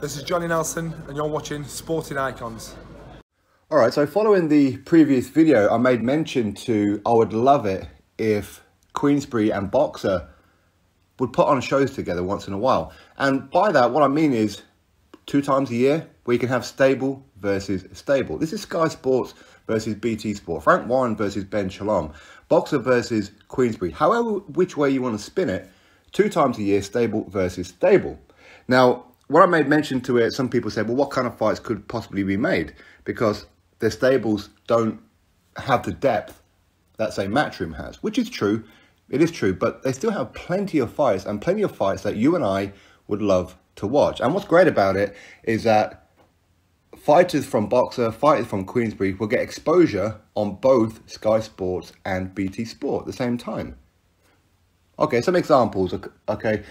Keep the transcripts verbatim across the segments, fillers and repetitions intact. This is Johnny Nelson and you're watching Sporting Icons. Alright, so following the previous video I made mention to I would love it if Queensberry and Boxxer would put on shows together once in a while. And by that what I mean is two times a year where you can have stable versus stable. This is Sky Sports versus B T Sport, Frank Warren versus Ben Shalom, Boxxer versus Queensberry. However, which way you want to spin it, two times a year, stable versus stable. Now, when I made mention to it, some people said, well, what kind of fights could possibly be made? Because their stables don't have the depth that, say, Matchroom has, which is true. It is true, but they still have plenty of fights and plenty of fights that you and I would love to watch. And what's great about it is that fighters from Boxxer, fighters from Queensberry will get exposure on both Sky Sports and B T Sport at the same time. Okay, some examples. Okay,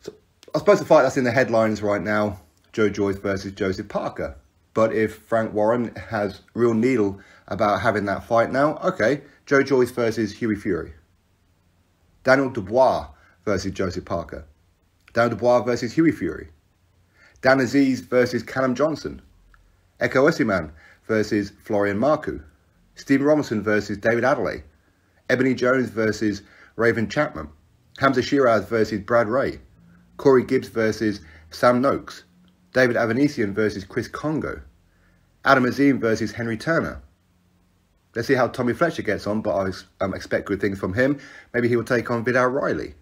so I suppose the fight that's in the headlines right now, Joe Joyce versus Joseph Parker. But if Frank Warren has real needle about having that fight now, okay, Joe Joyce versus Hughie Fury. Daniel Dubois versus Joseph Parker. Daniel Dubois versus Hughie Fury. Dan Aziz versus Callum Johnson. Echo Essiman versus Florian Marku. Steven Robinson versus David Adelaide. Ebony Jones versus Raven Chapman. Hamza Shiraz versus Brad Ray. Corey Gibbs versus Sam Noakes. David Avanissian versus Chris Congo. Adam Azim versus Henry Turner. Let's see how Tommy Fletcher gets on, but I um, expect good things from him. Maybe he will take on Vidal Riley.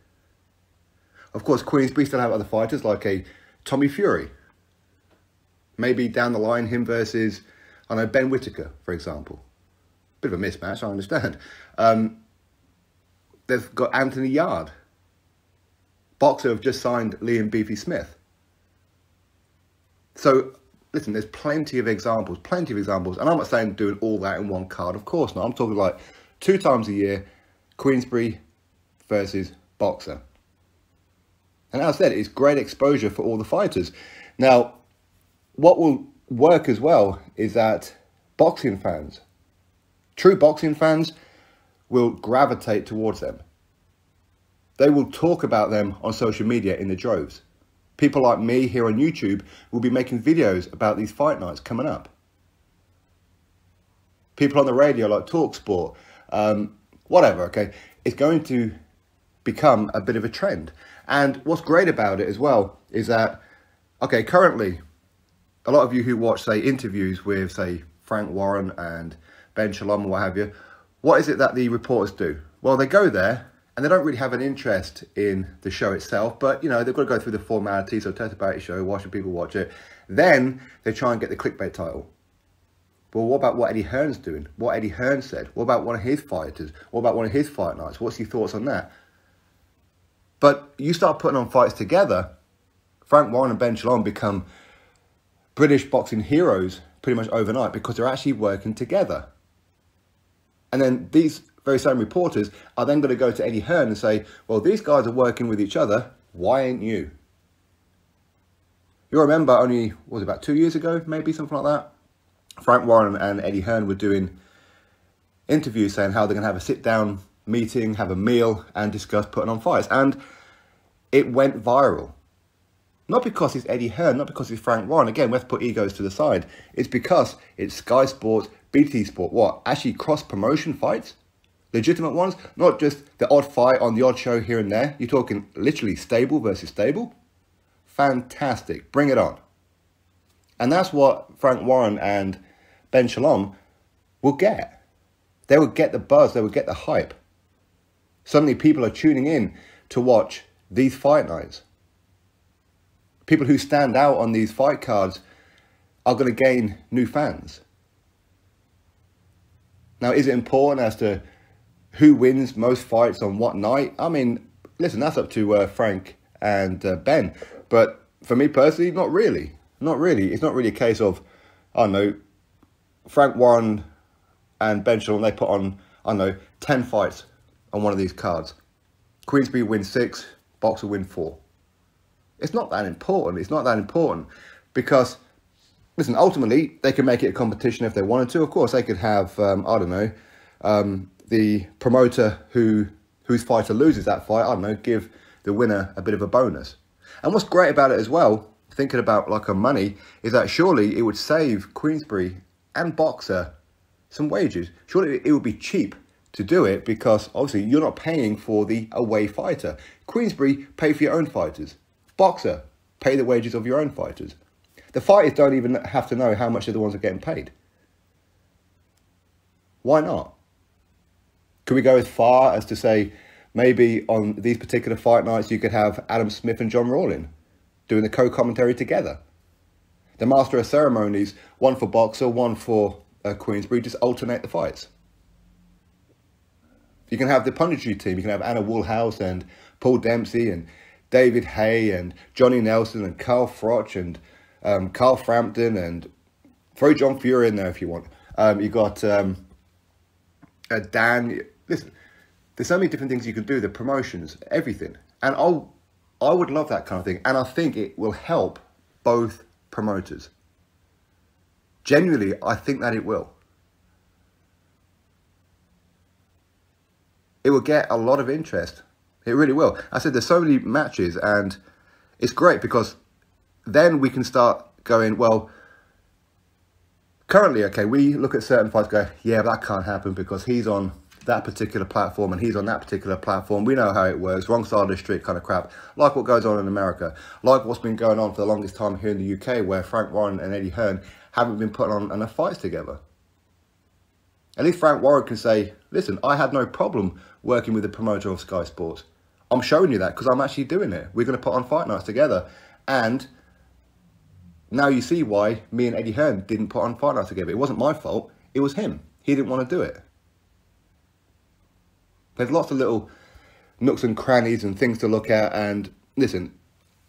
Of course, Queensberry still have other fighters like a Tommy Fury. Maybe down the line, him versus, I know, Ben Whittaker, for example. Bit of a mismatch, I understand. Um, they've got Anthony Yard. Boxxer have just signed Liam Beefy Smith. So, listen, there's plenty of examples, plenty of examples. And I'm not saying doing all that in one card, of course not. I'm talking like two times a year, Queensberry versus Boxxer. And as I said, it's great exposure for all the fighters. Now, what will work as well is that boxing fans, true boxing fans, will gravitate towards them. They will talk about them on social media in the droves. People like me here on YouTube will be making videos about these fight nights coming up. People on the radio like TalkSport, um, whatever, okay? It's going to become a bit of a trend. And what's great about it as well is that, okay, currently, a lot of you who watch, say, interviews with, say, Frank Warren and Ben Shalom or what have you, what is it that the reporters do? Well, they go there and they don't really have an interest in the show itself, but, you know, they've got to go through the formalities, so tell us about your show, why should people watch it? Then they try and get the clickbait title. Well, what about what Eddie Hearn's doing? What Eddie Hearn said? What about one of his fighters? What about one of his fight nights? What's your thoughts on that? But you start putting on fights together, Frank Warren and Ben Shalom become British boxing heroes pretty much overnight because they're actually working together. And then these very same reporters are then going to go to Eddie Hearn and say, well, these guys are working with each other, why ain't you? You remember only, what was it, about two years ago, maybe something like that? Frank Warren and Eddie Hearn were doing interviews saying how they're going to have a sit-down meeting, have a meal and discuss putting on fights. And it went viral. Not because it's Eddie Hearn, not because it's Frank Warren. Again, we have to put egos to the side. It's because it's Sky Sports, B T Sport, what? Actually cross-promotion fights? Legitimate ones? Not just the odd fight on the odd show here and there. You're talking literally stable versus stable? Fantastic. Bring it on. And that's what Frank Warren and Ben Shalom will get. They will get the buzz. They will get the hype. Suddenly people are tuning in to watch these fight nights. People who stand out on these fight cards are going to gain new fans. Now, is it important as to who wins most fights on what night? I mean, listen, that's up to uh, Frank and uh, Ben. But for me personally, not really. Not really. It's not really a case of, I don't know, Frank Warren and Ben Shalom, they put on, I don't know, ten fights on one of these cards. Queensberry win six, Boxxer win four. It's not that important. It's not that important because, listen, ultimately, they can make it a competition if they wanted to. Of course, they could have, um, I don't know, um, the promoter who whose fighter loses that fight, I don't know, give the winner a bit of a bonus. And what's great about it as well thinking about like a money is that surely it would save Queensberry and Boxxer some wages. Surely it would be cheap to do it because obviously you're not paying for the away fighter. Queensberry, pay for your own fighters. Boxxer, pay the wages of your own fighters. The fighters don't even have to know how much they're the ones are getting paid. Why not? Could we go as far as to say maybe on these particular fight nights you could have Adam Smith and John Rawling doing the co-commentary together? The master of ceremonies, one for Boxxer, one for uh, Queensberry, just alternate the fights. You can have the punditry team. You can have Anna Woolhouse and Paul Dempsey and David Hay and Johnny Nelson and Carl Froch and um, Carl Frampton, and throw John Fury in there if you want. Um, you got um, uh, Dan. Listen, there's so many different things you can do. The promotions, everything, and I'll, I would love that kind of thing. And I think it will help both promoters. Genuinely, I think that it will. It will get a lot of interest. It really will. I said there's so many matches, and it's great because then we can start going, well, currently, okay, we look at certain fights and go, yeah, but that can't happen because he's on that particular platform and he's on that particular platform. We know how it works. Wrong side of the street kind of crap. Like what goes on in America. Like what's been going on for the longest time here in the U K, where Frank Warren and Eddie Hearn haven't been putting on enough fights together. At least Frank Warren can say, listen, I had no problem working with the promoter of Sky Sports. I'm showing you that because I'm actually doing it. We're going to put on fight nights together. And now you see why me and Eddie Hearn didn't put on fight nights together. It wasn't my fault. It was him. He didn't want to do it. There's lots of little nooks and crannies and things to look at. And listen,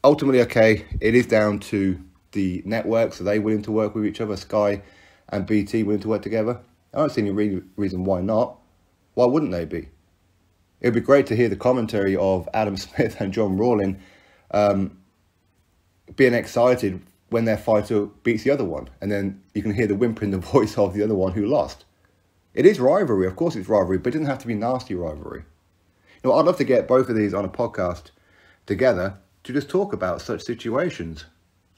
ultimately, okay, it is down to the networks. Are they willing to work with each other? Sky and B T willing to work together? I don't see any re reason why not. Why wouldn't they be? It would be great to hear the commentary of Adam Smith and John Rawling um, being excited when their fighter beats the other one. And then you can hear the whimper in the voice of the other one who lost. It is rivalry. Of course it's rivalry, but it doesn't have to be nasty rivalry. You know, I'd love to get both of these on a podcast together to just talk about such situations.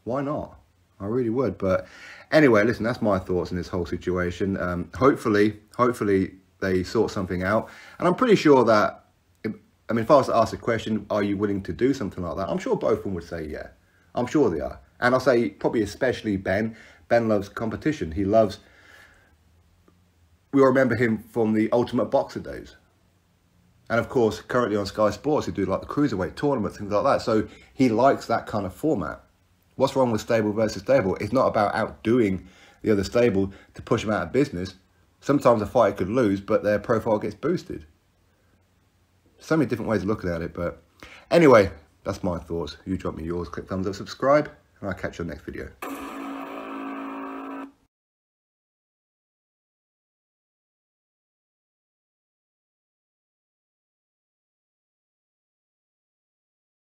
Why not? I really would. But anyway, listen, that's my thoughts on this whole situation. Um, hopefully, hopefully they sort something out. And I'm pretty sure that, if, I mean, if I was to ask a question, are you willing to do something like that? I'm sure both of them would say, yeah, I'm sure they are. And I'll say probably especially Ben. Ben loves competition. He loves, we'll remember him from the Ultimate Boxxer days. And of course, currently on Sky Sports, they do like the cruiserweight tournament, things like that. So he likes that kind of format. What's wrong with stable versus stable? It's not about outdoing the other stable to push them out of business. Sometimes a fighter could lose, but their profile gets boosted. So many different ways of looking at it. But anyway, that's my thoughts. You drop me yours. Click thumbs up, subscribe, and I'll catch you on the next video.